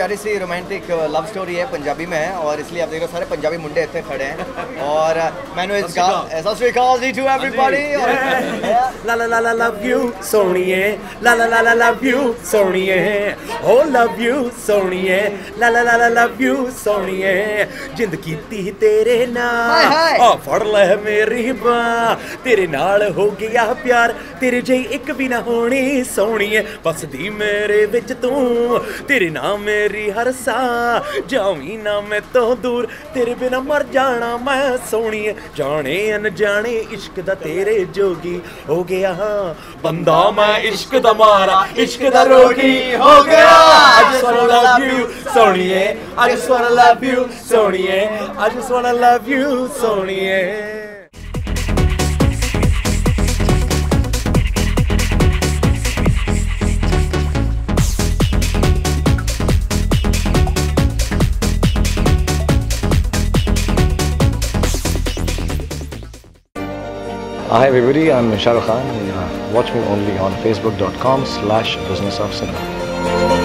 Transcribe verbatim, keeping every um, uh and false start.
प्यारी सी romantic love story है, पंजाबी में है और इसलिए आप देख रहे हो सारे पंजाबी मुंडे इतने खड़े हैं और मैंने सत श्री अकाल जी टू एवरीबॉडी। ला ला ला लव यू सोनिए, ला ला ला लव यू सोनिए, हो लव यू सोनिए, ला ला ला लव यू सोनिए, जिंद कीती तेरे नाल आ फड़ ले मेरी बां, तेरे नाल हो गया प्यार, तेरे जई इक भी ना होनी सोनिए, बसदी मेरे विच तू, तेरे नाम मेरी हर साह, जावी ना मैं तो दूर, तेरे बिना मर जाना मैं सोनिए, जाने अनजाने इश्क दा तेरे जोगी हो गया, बंदा मैं इश्क दा मारा इश्क दा रोगी हो गया। I just wanna love you सोनिए, I just wanna love you सोनिए, I just wanna love you सोनिए। Hi everybody, I'm Shah Rukh Khan. Watch me only on facebook dot com slash business of cinema.